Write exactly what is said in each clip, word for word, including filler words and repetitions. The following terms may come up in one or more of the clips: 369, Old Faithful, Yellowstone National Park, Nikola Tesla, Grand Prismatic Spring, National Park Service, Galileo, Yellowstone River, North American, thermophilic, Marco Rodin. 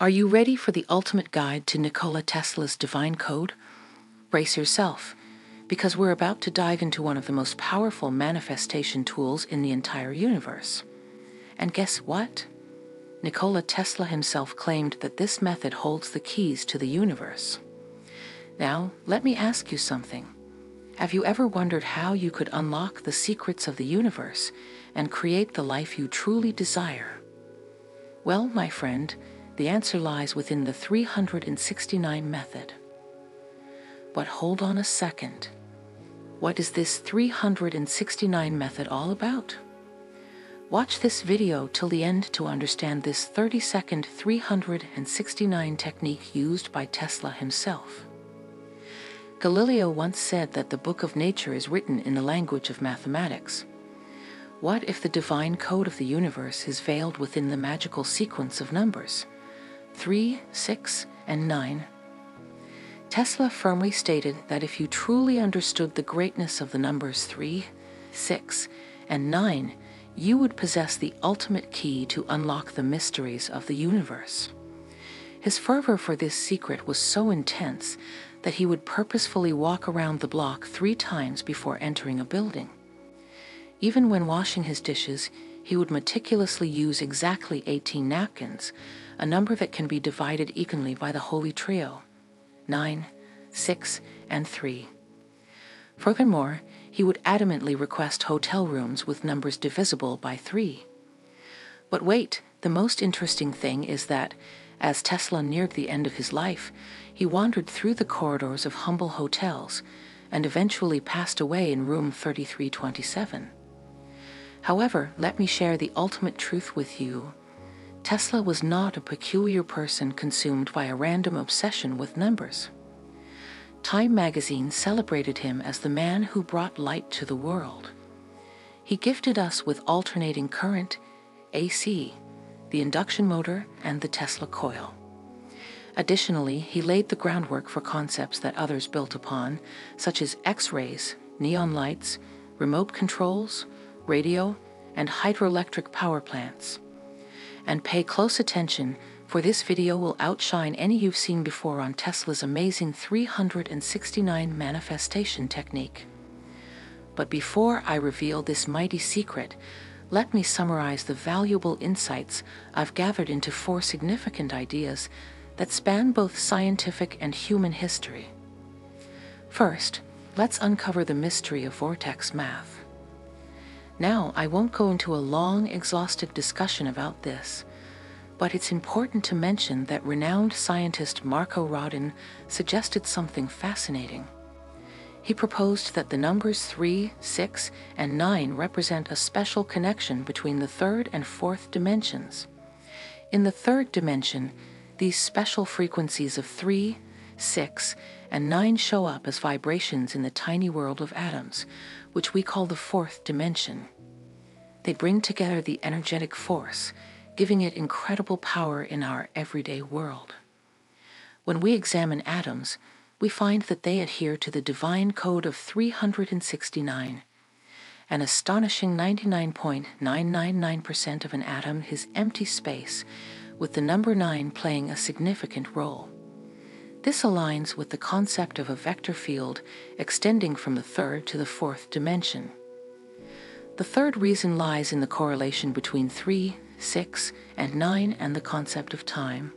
Are you ready for the ultimate guide to Nikola Tesla's divine code? Brace yourself, because we're about to dive into one of the most powerful manifestation tools in the entire universe. And guess what? Nikola Tesla himself claimed that this method holds the keys to the universe. Now, let me ask you something. Have you ever wondered how you could unlock the secrets of the universe and create the life you truly desire? Well, my friend, the answer lies within the three hundred sixty-nine method. But hold on a second. What is this three hundred sixty-nine method all about? Watch this video till the end to understand this thirty-second three hundred sixty-nine technique used by Tesla himself. Galileo once said that the book of nature is written in the language of mathematics. What if the divine code of the universe is veiled within the magical sequence of numbers? Three, six, and nine. Tesla firmly stated that if you truly understood the greatness of the numbers three, six, and nine, you would possess the ultimate key to unlock the mysteries of the universe. His fervor for this secret was so intense that he would purposefully walk around the block three times before entering a building. Even when washing his dishes, he would meticulously use exactly eighteen napkins, a number that can be divided evenly by the holy trio, nine, six, and three. Furthermore, he would adamantly request hotel rooms with numbers divisible by three. But wait, the most interesting thing is that, as Tesla neared the end of his life, he wandered through the corridors of humble hotels and eventually passed away in room thirty-three twenty-seven. However, let me share the ultimate truth with you. Tesla was not a peculiar person consumed by a random obsession with numbers. Time magazine celebrated him as the man who brought light to the world. He gifted us with alternating current, A C, the induction motor, and the Tesla coil. Additionally, he laid the groundwork for concepts that others built upon, such as X-rays, neon lights, remote controls, radio, and hydroelectric power plants. And pay close attention, for this video will outshine any you've seen before on Tesla's amazing three hundred sixty-nine manifestation technique. But before I reveal this mighty secret, let me summarize the valuable insights I've gathered into four significant ideas that span both scientific and human history. First, let's uncover the mystery of vortex math. Now, I won't go into a long, exhaustive discussion about this, but it's important to mention that renowned scientist Marco Rodin suggested something fascinating. He proposed that the numbers three, six, and nine represent a special connection between the third and fourth dimensions. In the third dimension, these special frequencies of three, six, and nine show up as vibrations in the tiny world of atoms, which we call the fourth dimension. They bring together the energetic force, giving it incredible power in our everyday world. When we examine atoms, we find that they adhere to the divine code of three hundred sixty-nine. An astonishing ninety-nine point nine nine nine percent of an atom is empty space, with the number nine playing a significant role. This aligns with the concept of a vector field extending from the third to the fourth dimension. The third reason lies in the correlation between three, six, and nine and the concept of time.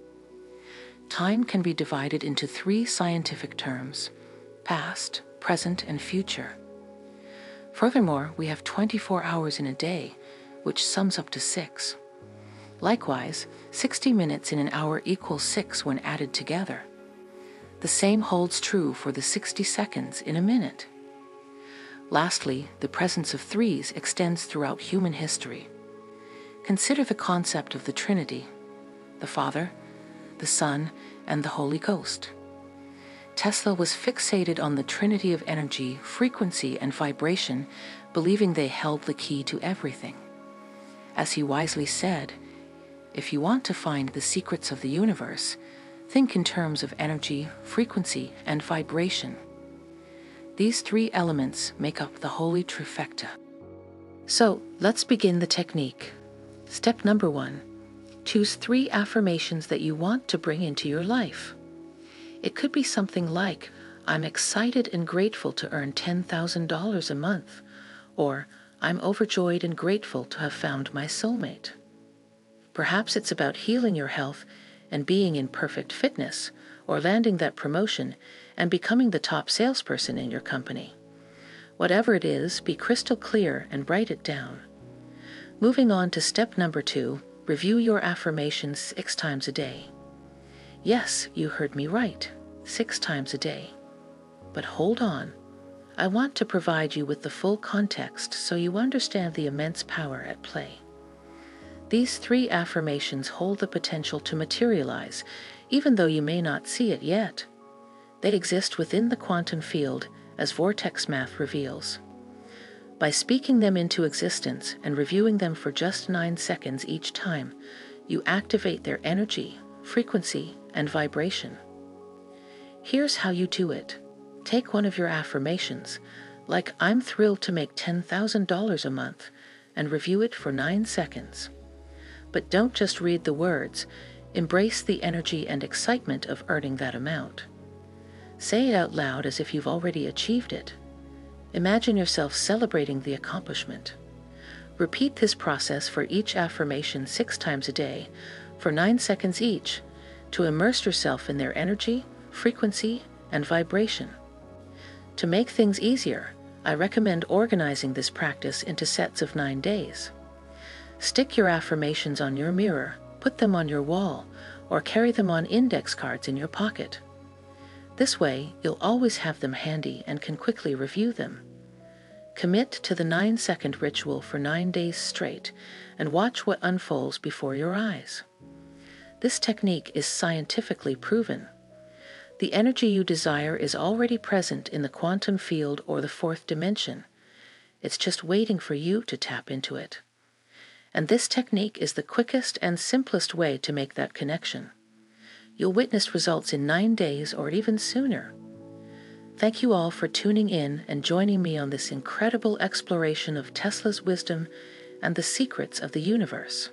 Time can be divided into three scientific terms: past, present, and future. Furthermore, we have twenty-four hours in a day, which sums up to six. Likewise, sixty minutes in an hour equals six when added together. The same holds true for the sixty seconds in a minute. Lastly, the presence of threes extends throughout human history. Consider the concept of the Trinity: the Father, the Son, and the Holy Ghost. Tesla was fixated on the Trinity of energy, frequency, and vibration, believing they held the key to everything. As he wisely said, "If you want to find the secrets of the universe, think in terms of energy, frequency, and vibration." These three elements make up the holy trifecta. So, let's begin the technique. Step number one, Choose three affirmations that you want to bring into your life. It could be something like, I'm excited and grateful to earn ten thousand dollars a month, or I'm overjoyed and grateful to have found my soulmate. Perhaps it's about healing your health and being in perfect fitness, or landing that promotion and becoming the top salesperson in your company. Whatever it is, be crystal clear and write it down. Moving on to step number two, review your affirmations six times a day. Yes, you heard me right, six times a day. But hold on. I want to provide you with the full context so you understand the immense power at play. These three affirmations hold the potential to materialize, even though you may not see it yet. They exist within the quantum field, as vortex math reveals. By speaking them into existence and reviewing them for just nine seconds each time, you activate their energy, frequency, and vibration. Here's how you do it. Take one of your affirmations, like I'm thrilled to make ten thousand dollars a month, and review it for nine seconds. But don't just read the words, embrace the energy and excitement of earning that amount. Say it out loud as if you've already achieved it. Imagine yourself celebrating the accomplishment. Repeat this process for each affirmation six times a day, for nine seconds each, to immerse yourself in their energy, frequency, and vibration. To make things easier, I recommend organizing this practice into sets of nine days. Stick your affirmations on your mirror, put them on your wall, or carry them on index cards in your pocket. This way, you'll always have them handy and can quickly review them. Commit to the nine-second ritual for nine days straight and watch what unfolds before your eyes. This technique is scientifically proven. The energy you desire is already present in the quantum field or the fourth dimension. It's just waiting for you to tap into it. And this technique is the quickest and simplest way to make that connection. You'll witness results in nine days or even sooner. Thank you all for tuning in and joining me on this incredible exploration of Tesla's wisdom and the secrets of the universe.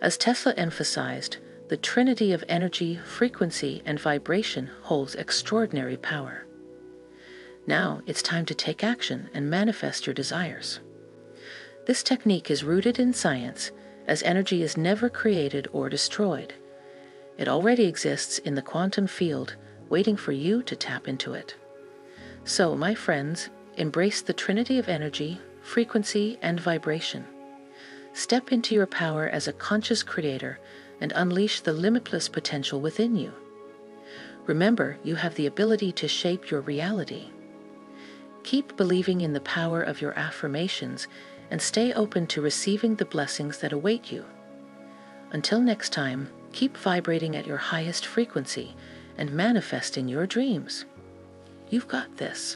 As Tesla emphasized, the trinity of energy, frequency, and vibration holds extraordinary power. Now it's time to take action and manifest your desires. This technique is rooted in science, as energy is never created or destroyed. It already exists in the quantum field, waiting for you to tap into it. So, my friends, embrace the trinity of energy, frequency, and vibration. Step into your power as a conscious creator and unleash the limitless potential within you. Remember, you have the ability to shape your reality. Keep believing in the power of your affirmations and stay open to receiving the blessings that await you. Until next time, keep vibrating at your highest frequency and manifesting your dreams. You've got this.